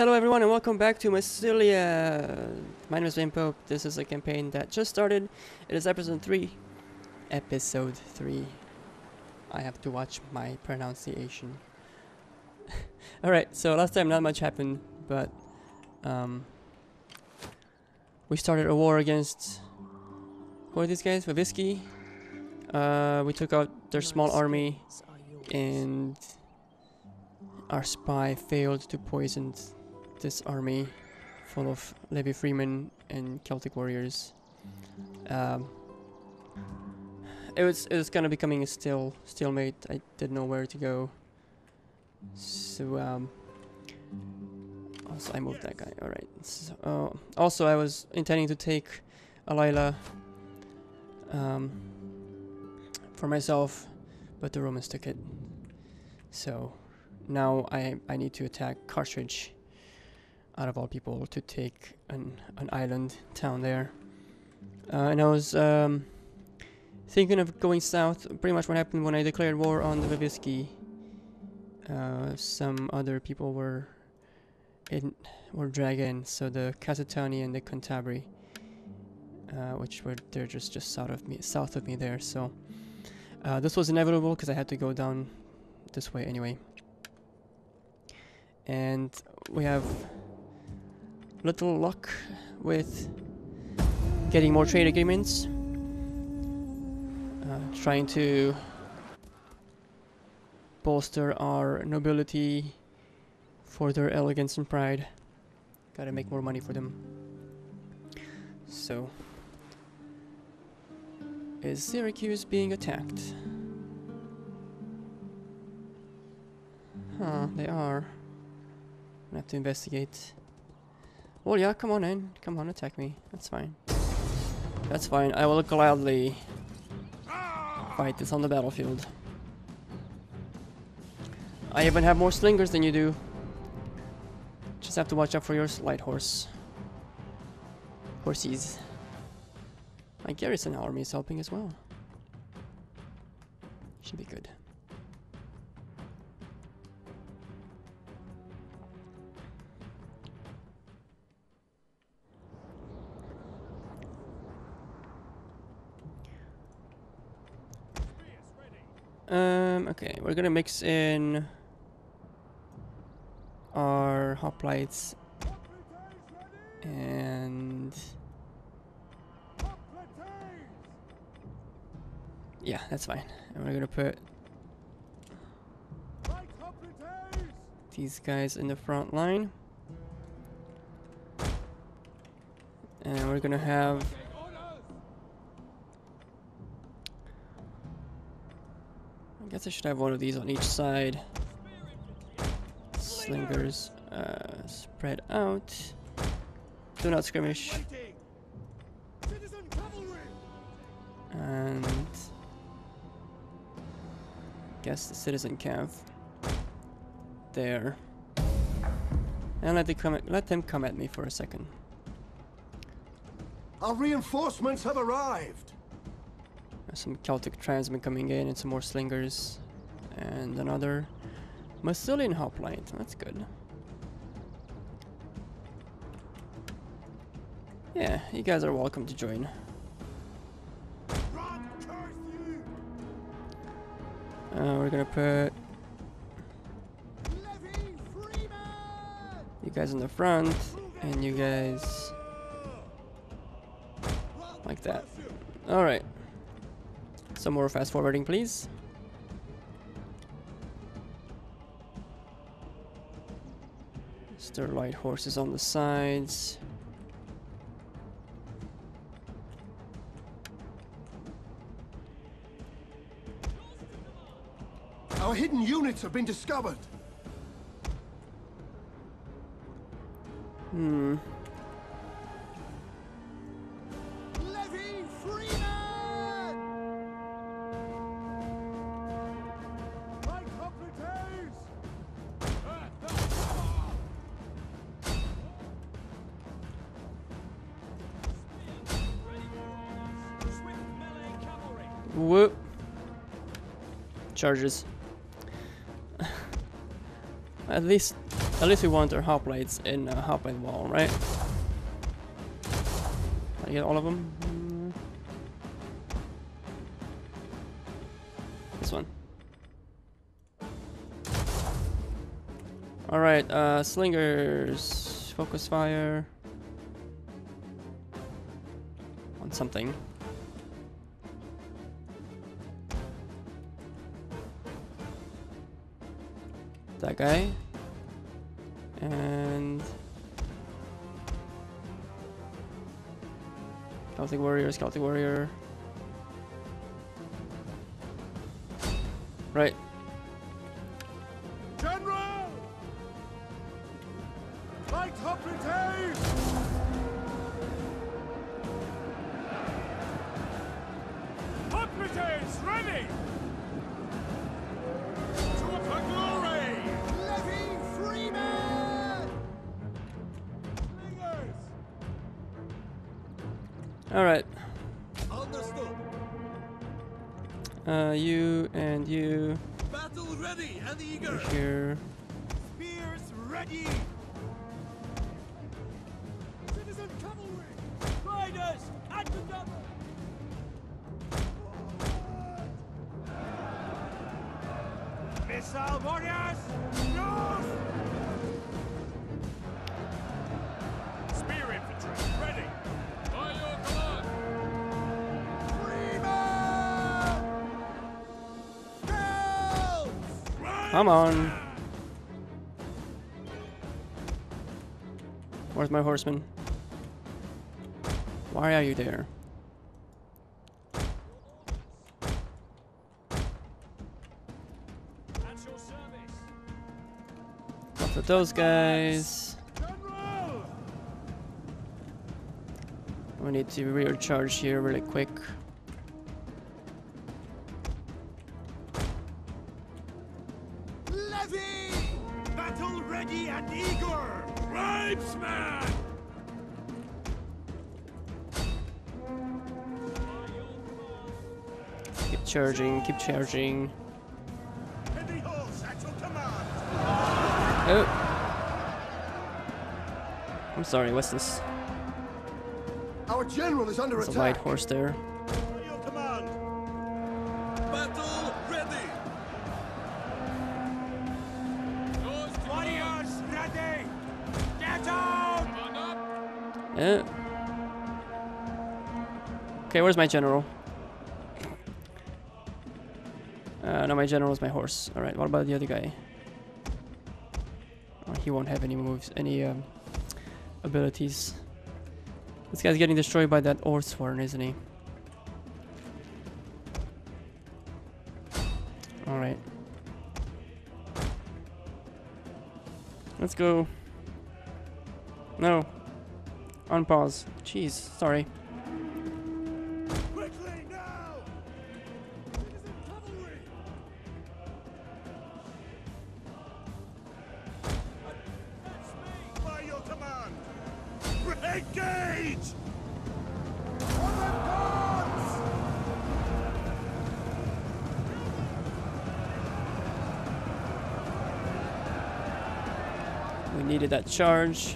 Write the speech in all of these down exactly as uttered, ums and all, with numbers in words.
Hello everyone and welcome back to Massilia. My name is Ben Pope. This is a campaign that just started. It is episode three. Episode three. I have to watch my pronunciation. Alright, so last time not much happened, but um, we started a war against, who are these guys? Vivisci. Uh, we took out their small army and our spy failed to poison this army full of Levy freemen and Celtic warriors. Um, it was it was kind of becoming a still stalemate. I didn't know where to go. So um, also I moved that guy. All right. So, uh, also I was intending to take Alila um, for myself, but the Romans took it. So now I I need to attack Carthage. Out of all people, to take an an island town there, uh, and I was um, thinking of going south. Pretty much what happened when I declared war on the Vivisci. Uh, some other people were in were dragged in, so the Casatoni and the Cantabri, uh, which were they're just just south of me, south of me there. So uh, this was inevitable because I had to go down this way anyway. And we have little luck with getting more trade agreements. Uh, trying to bolster our nobility for their elegance and pride. Gotta make more money for them. So, is Syracuse being attacked? Huh, they are. I have to investigate. Well, yeah, come on in. Come on, attack me. That's fine. That's fine. I will gladly fight this on the battlefield. I even have more slingers than you do. Just have to watch out for your light horse. Horses. My garrison army is helping as well. Should be good. Um, okay, we're gonna mix in our hoplites and yeah, that's fine. And we're gonna put these guys in the front line, and we're gonna have I guess I should have one of these on each side. Slingers uh, spread out. Do not skirmish. And guess the citizen cav. There. And let them come at, let them come at me for a second. Our reinforcements have arrived. Some Celtic tribesmen coming in and some more slingers and another Massilian hoplite. That's good. Yeah, you guys are welcome to join. Uh, we're gonna put you guys in the front and you guys like that. All right. Some more fast forwarding, please. Stir light horses on the sides. Our hidden units have been discovered. Hmm. Whoop. Charges. At least At least we want our hoplites in a hoplite wall, right? I get all of them. This one. Alright, uh, slingers, focus fire. On something. That guy. And Celtic warrior, Celtic warrior. Right. General, light up the day. Up the day is ready. All right. Understood. Uh, you and you. Battle ready and eager. Over here. Spears ready. Citizen cavalry, riders at the double. Missile warriors, north. Spear infantry ready. Come on. Where's my horseman? Why are you there? At your service. Off with those guys. We need to recharge here really quick. Charging, keep charging. Oh, I'm sorry. What's this? Our general is under attack. There's a light horse there. Battle ready. Warriors ready. Get out. Yeah. Okay, where's my general? Uh, no, my general is my horse. All right. What about the other guy? Oh, he won't have any moves, any um, abilities. This guy's getting destroyed by that Orsworn, isn't he? All right. Let's go. No. Unpause. Jeez. Sorry. Needed that charge.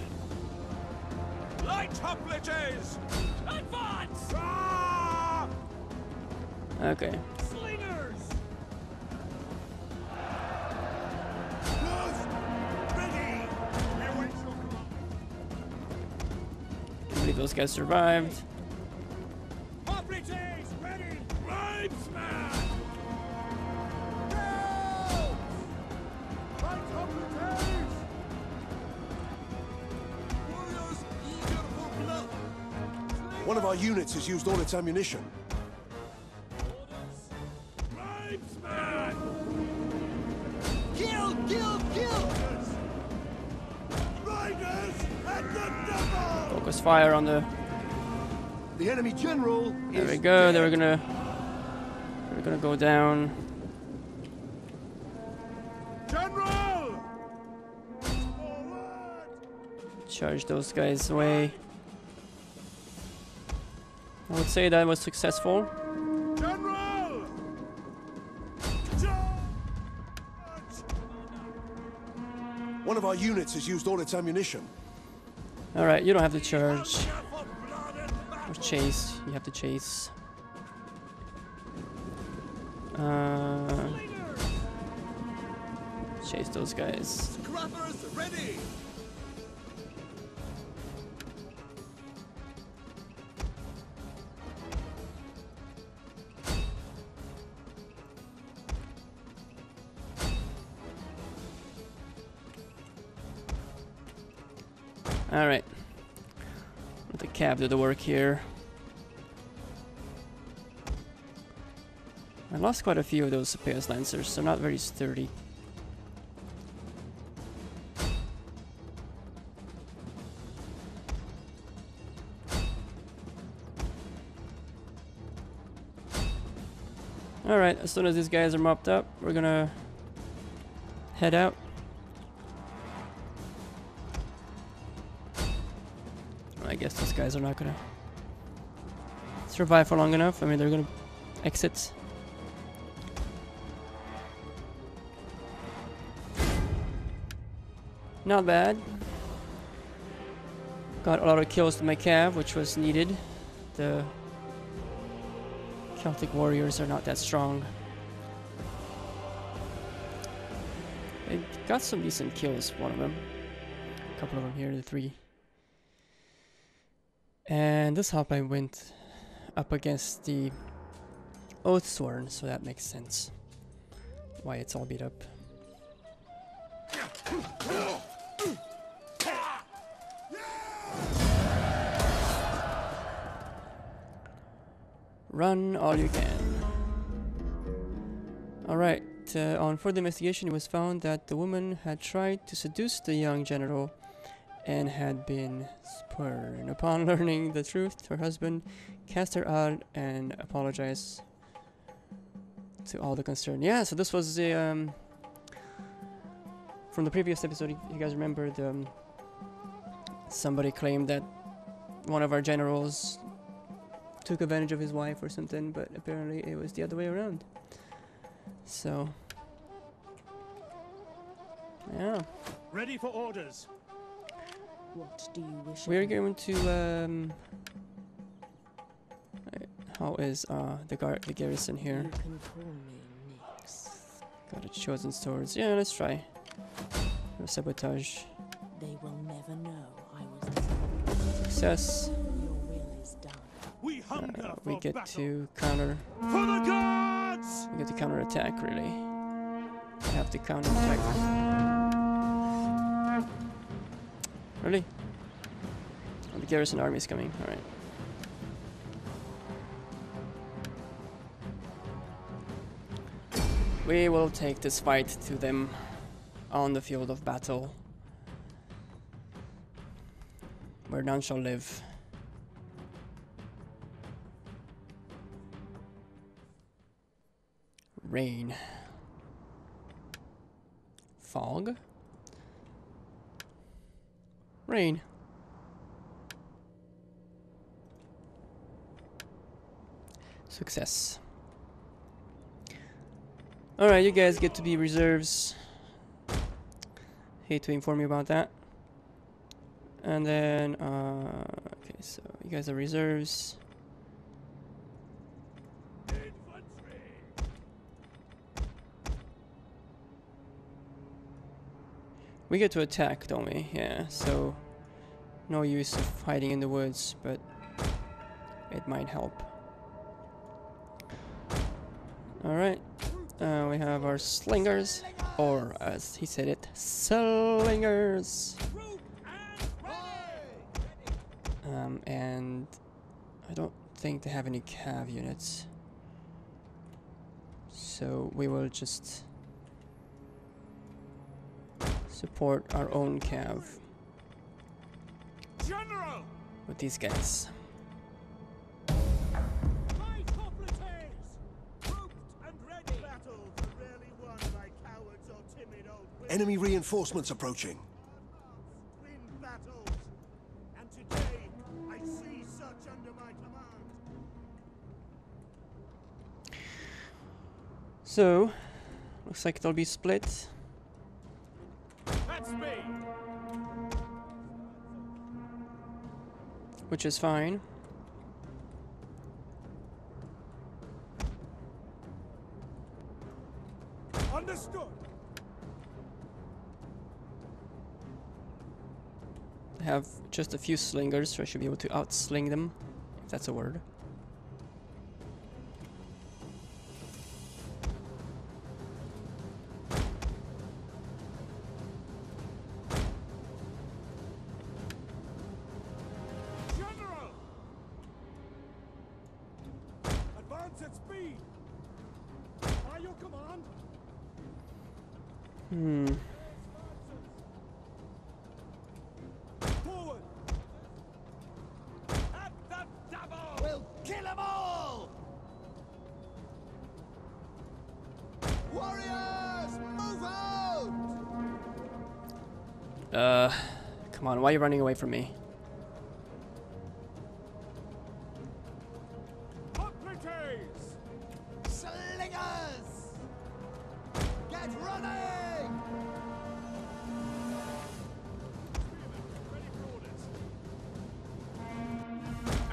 Light hoplites! Advance! Ah! Okay. Slingers! Ready! I can't believe those guys survived. Hoplites ready! Rhymes man! One of our units has used all its ammunition. Kill, kill, kill! Riders at the double! Focus fire on the. The enemy general. There we go. They were gonna. They were gonna go down. General! Charge those guys away. I would say that was successful. General! One of our units has used all its ammunition. All right, you don't have to charge or chase. You have to chase. Uh, chase those guys. Scrubbers ready. All right, let the cab do the work here. I lost quite a few of those Sapeus Lancers, so not very sturdy. All right, as soon as these guys are mopped up, we're gonna head out. I guess these guys are not gonna survive for long enough. I mean, they're gonna exit. Not bad. Got a lot of kills to my cav, which was needed. The Celtic warriors are not that strong. I got some decent kills, one of them. A couple of them here, the three. And this hop I went up against the Oathsworn, so that makes sense why it's all beat up. Run all you can. Alright, uh, on further investigation it was found that the woman had tried to seduce the young general and had been spurned. Upon learning the truth, her husband cast her out and apologized to all the concerned. Yeah, so this was the, um, from the previous episode, you guys remember, the, um, somebody claimed that one of our generals took advantage of his wife or something, but apparently it was the other way around. So, yeah. Ready for orders. What do you wish? We're going to um how is uh the guard the garrison here? You can call me Nix. Got a chosen swords. Yeah, let's try. No sabotage. They will never know I was success. Your will is done. We hunger uh, we get to counter for the gods! We get to counter attack really. I have to counter attack. Really? Oh, the garrison army is coming. All right. We will take this fight to them on the field of battle, where none shall live. Rain. Fog. Rain. Success. Alright, you guys get to be reserves. Hate to inform you about that. And then, uh, okay, so you guys are reserves. We get to attack, don't we? Yeah, so no use of hiding in the woods, but it might help. Alright, uh, we have our slingers, or as he said it, slingers. Um, and I don't think they have any cav units, so we will just support our own cav General. With these guys. Enemy reinforcements approaching. So, looks like they'll be split. That's me. which is fine. Understood. I have just a few slingers, so I should be able to outsling them, if that's a word. Uh, come on, why are you running away from me? Slingers! Get running!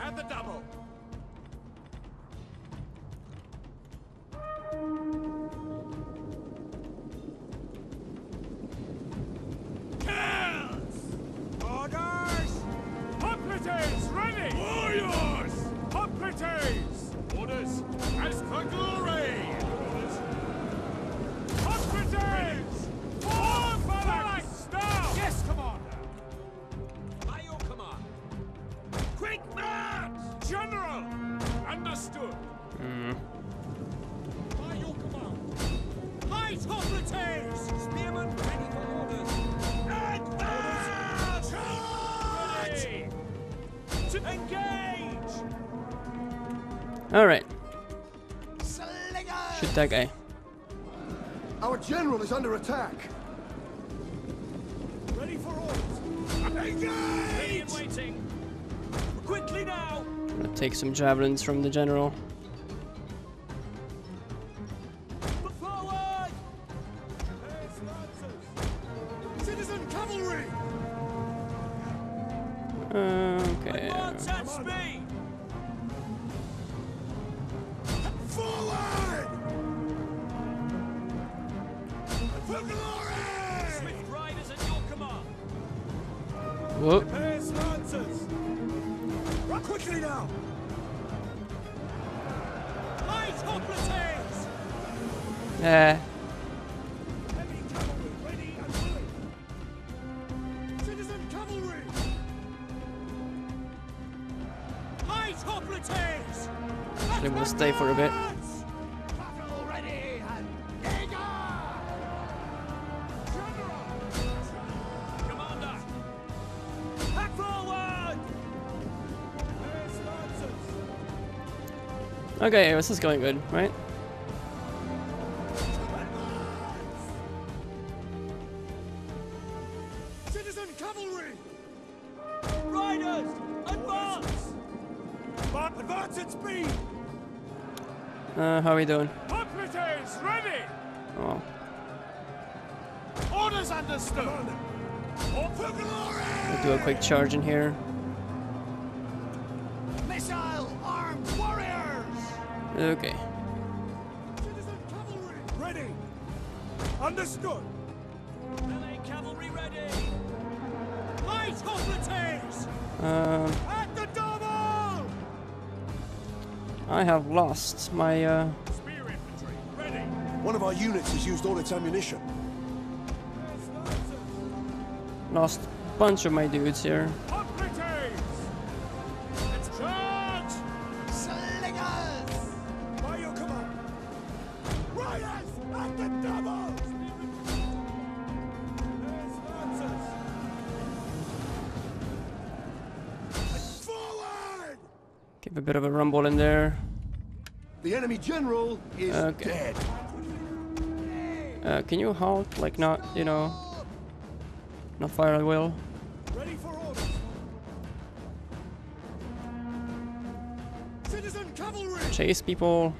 At the double. Alright. Shoot that guy. Our general is under attack. Ready for orders. Engage! Waiting. Quickly now. I'm gonna take some javelins from the general. Forward! Citizen cavalry! Okay. Advance at speed! Forward! For glory! Swift riders at your command. Whoop. Run quickly now. Light hot platoons. Eh. Heavy cavalry ready and willing. Citizen cavalry. Light hot platoons. They will stay for a bit. Okay, this is going good, right? Citizen cavalry! Riders, advance! Advance at speed! Uh, how are we doing? Operators, ready! Oh. Orders understood! We'll do a quick charge in here. Okay. Citizen cavalry ready. Understood. Melee cavalry ready. Light hoplites. Um. At the double. I have lost my. Uh... Spear infantry ready. One of our units has used all its ammunition. Lost a bunch of my dudes here. A bit of a rumble in there. The enemy general is okay. Dead. Uh, can you halt? Like not, you know, not fire at will. Ready for orders. Citizen cavalry. Chase people.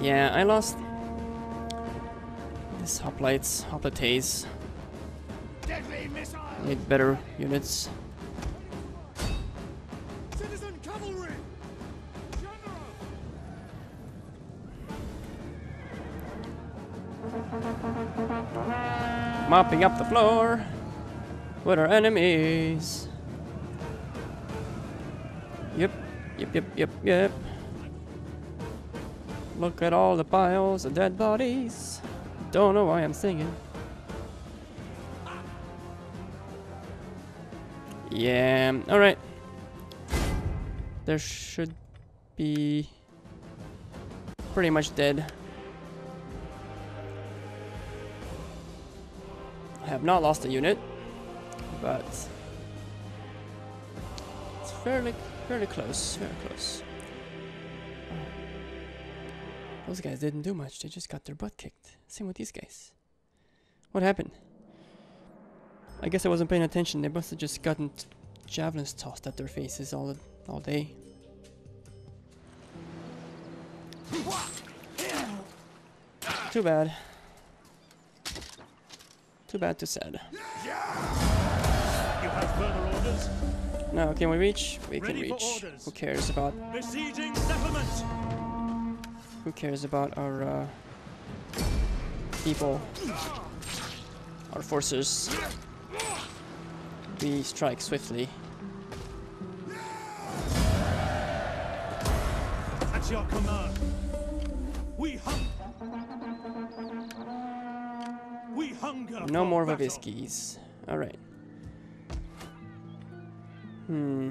Yeah, I lost. This hoplites, hoplites. Need better units. Mopping up the floor with our enemies. Yep, yep, yep, yep, yep. Look at all the piles of dead bodies. Don't know why I'm singing. Yeah, alright. There should be pretty much dead. I have not lost a unit, but it's fairly, fairly close, very close. Those guys didn't do much, they just got their butt kicked. Same with these guys. What happened? I guess I wasn't paying attention, they must have just gotten javelins tossed at their faces all, all day. Too bad. Too bad, too sad. You have further orders? Now, can we reach? We can reach. Who cares about... Besieging settlement! Who cares about our uh, people, our forces? We strike swiftly. At your command, we hunger. We hunger. No more Viviscis. All right. Hmm.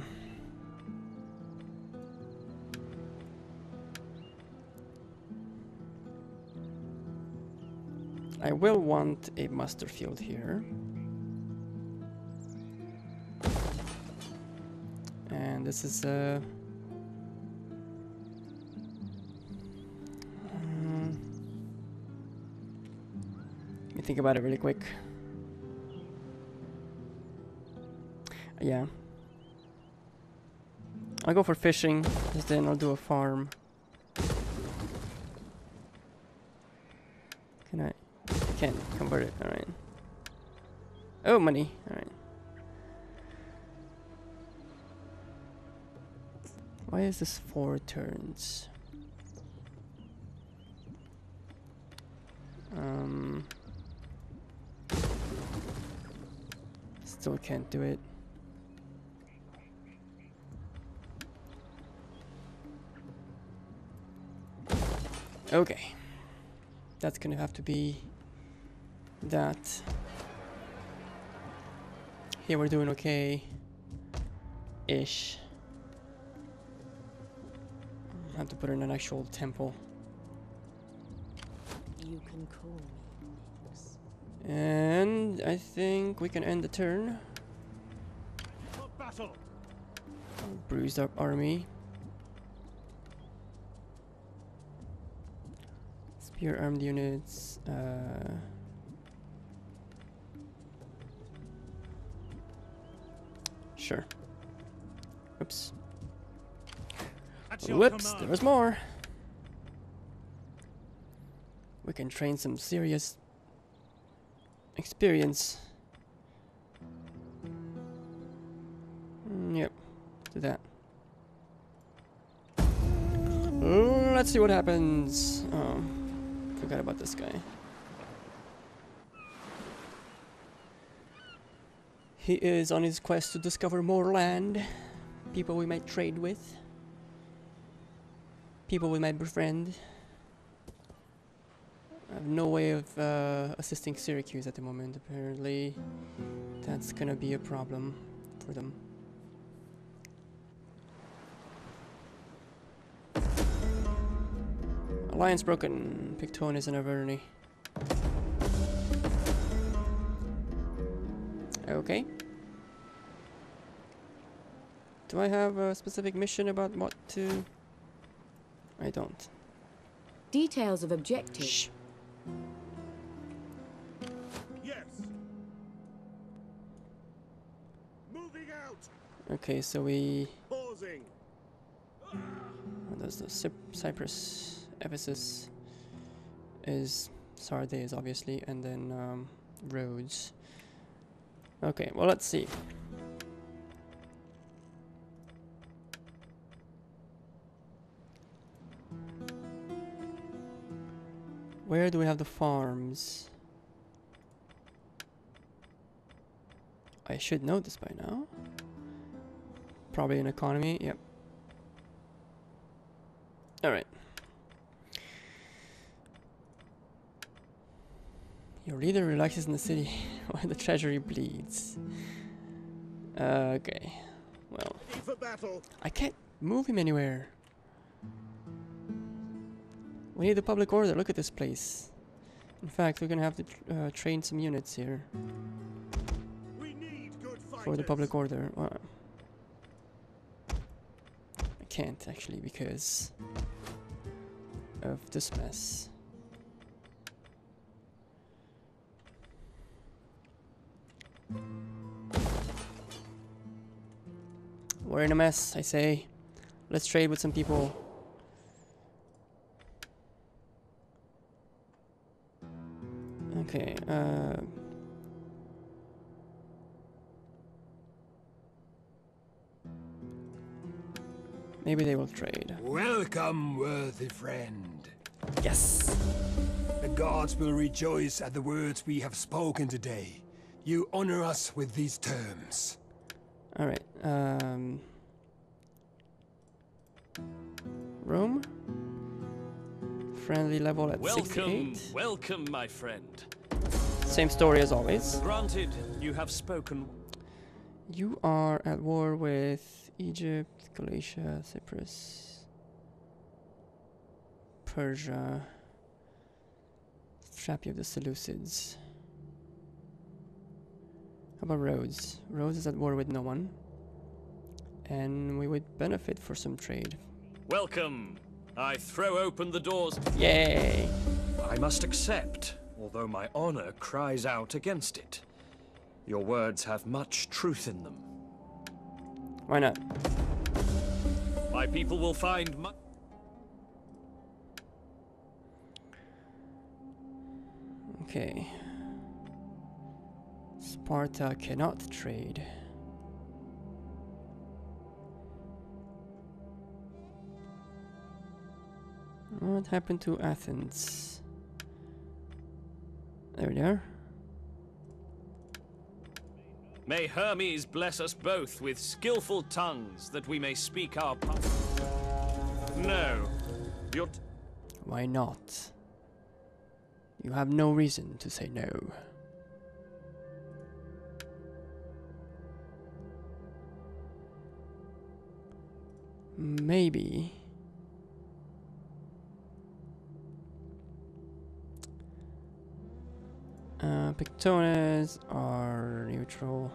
I will want a muster field here. And this is a... Uh, um, let me think about it really quick. Yeah. I'll go for fishing, because then I'll do a farm. Can I... Can't convert it, alright. Oh, money, alright. Why is this four turns? Um. Still can't do it. Okay. That's gonna have to be that. Here we're doing okay ish. I have to put in an actual temple. You can call me. And I think we can end the turn. Bruised up army. Spear armed units. Uh Sure. Oops. Whoops, there's more. We can train some serious experience. Mm, yep, do that. Mm, let's see what happens. Oh, forgot about this guy. He is on his quest to discover more land, people we might trade with, people we might befriend. I have no way of uh, assisting Syracuse at the moment, apparently. That's gonna be a problem for them. Alliance broken, Pictones and Averni. Okay. Do I have a specific mission about what to... I don't. Details of objective. Shh. Yes. Moving out. Okay, so we... Pausing. Oh, there's the Cy Cyprus, Ephesus is Sardes, obviously, and then um, Rhodes. Okay, well, let's see. Where do we have the farms? I should know this by now. Probably an economy, yep. Alright. Your leader relaxes in the city while the treasury bleeds. Uh, okay. Well, I can't move him anywhere. We need the public order. Look at this place. In fact, we're gonna have to tr uh, train some units here. We need good for the public order. Well, I can't actually because of this mess. We're in a mess, I say. Let's trade with some people. Okay, uh... maybe they will trade. Welcome, worthy friend. Yes! The gods will rejoice at the words we have spoken today. You honor us with these terms. Alright, um... Rome? Friendly level at sixty-eight. Welcome, welcome, my friend. Same story as always. Granted, you have spoken. You are at war with Egypt, Galatia, Cyprus, Persia, strap you of the Seleucids. How about Rhodes? Rhodes is at war with no one. And we would benefit for some trade. Welcome! I throw open the doors. Yay! I must accept, although my honor cries out against it. Your words have much truth in them. Why not? My people will find much. Okay. Sparta cannot trade. What happened to Athens? There we are. May Hermes bless us both with skillful tongues that we may speak our part. No. You're t Why not? You have no reason to say no. Maybe. Uh, Pictones are neutral.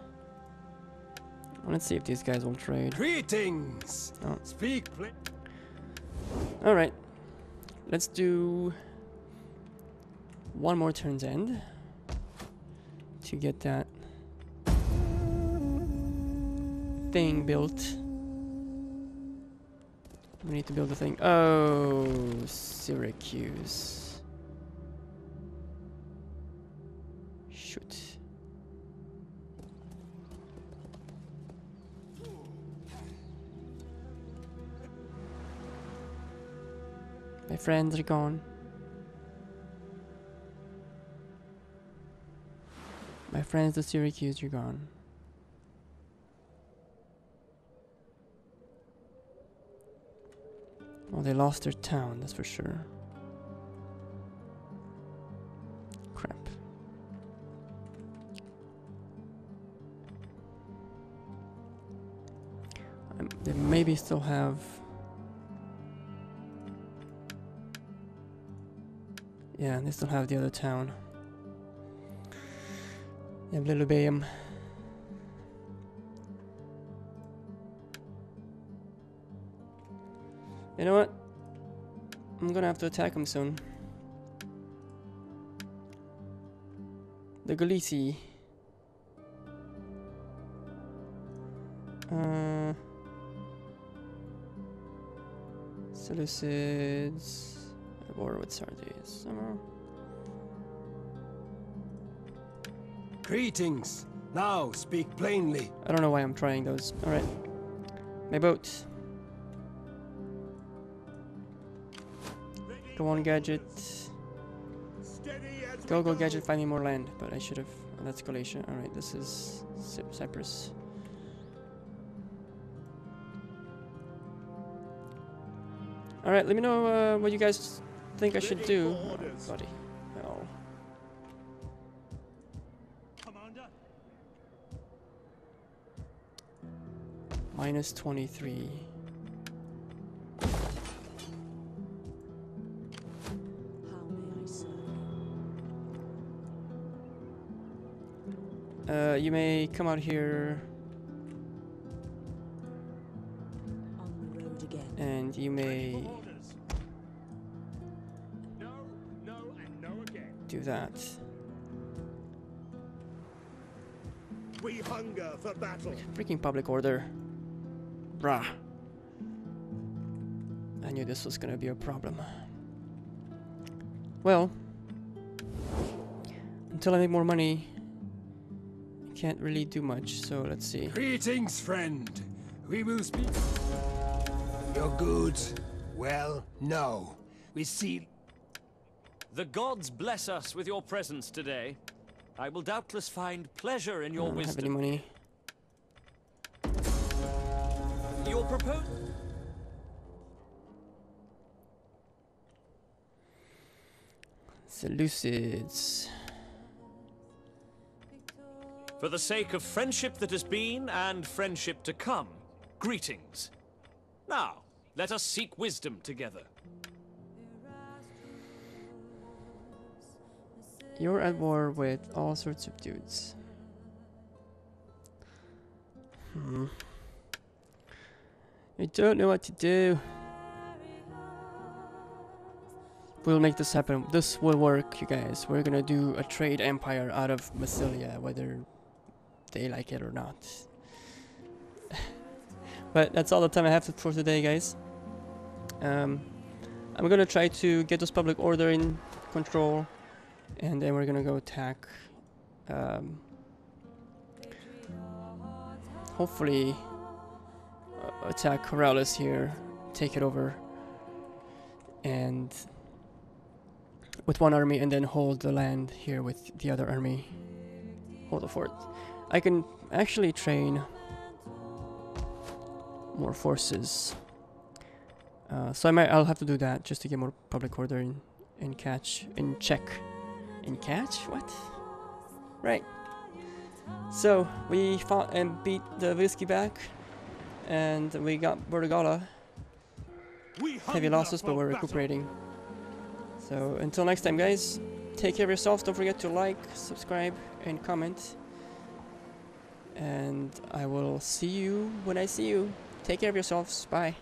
Let's see if these guys will trade. Greetings. Oh. Speak. All right. Let's do one more turn's end to get that thing built. We need to build a thing. Oh, Syracuse. Shoot. My friends are gone. My friends, the Syracuse, are gone. Well, they lost their town, that's for sure. Crap. Um, they maybe still have... Yeah, they still have the other town. They have Lulubayum. You know what? I'm gonna have to attack him soon. The Galici. Uh, Seleucids. At war with Sardes. Greetings. Now speak plainly. I don't know why I'm trying those. Alright. My boat. Go on, Gadget. Go, go, Gadget, find me more land. But I should have. Oh, that's Galatia. Alright, this is Cy Cyprus. Alright, let me know uh, what you guys think I should do. Oh, buddy. Oh. Minus twenty-three. Uh, you may come out here, on the road again. And you may no, no, and no again. Do that. We hunger for battle. Freaking public order, brah! I knew this was gonna be a problem. Well, until I make more money. Can't really do much, so let's see. Greetings, friend. We will speak. Your goods? Well, no. We see. The gods bless us with your presence today. I will doubtless find pleasure in your I don't wisdom. Have any money. Your propos. Seleucids. For the sake of friendship that has been, and friendship to come, greetings. Now, let us seek wisdom together. You're at war with all sorts of dudes. Hmm. I don't know what to do. We'll make this happen. This will work, you guys. We're gonna do a trade empire out of Massilia, whether they like it or not. But that's all the time I have for today, guys. Um, I'm gonna try to get this public order in control, and then we're gonna go attack. Um, hopefully, uh, attack Corallus here, take it over, and with one army, and then hold the land here with the other army. Hold the fort. I can actually train more forces, uh, so I might I'll have to do that just to get more public order in and catch in check in catch what right. So we fought and beat the Vivisci back, and we got Bordogala. Heavy losses, but we're recuperating. So until next time, guys, take care of yourselves. Don't forget to like, subscribe, and comment. And I will see you when I see you. Take care of yourselves. Bye.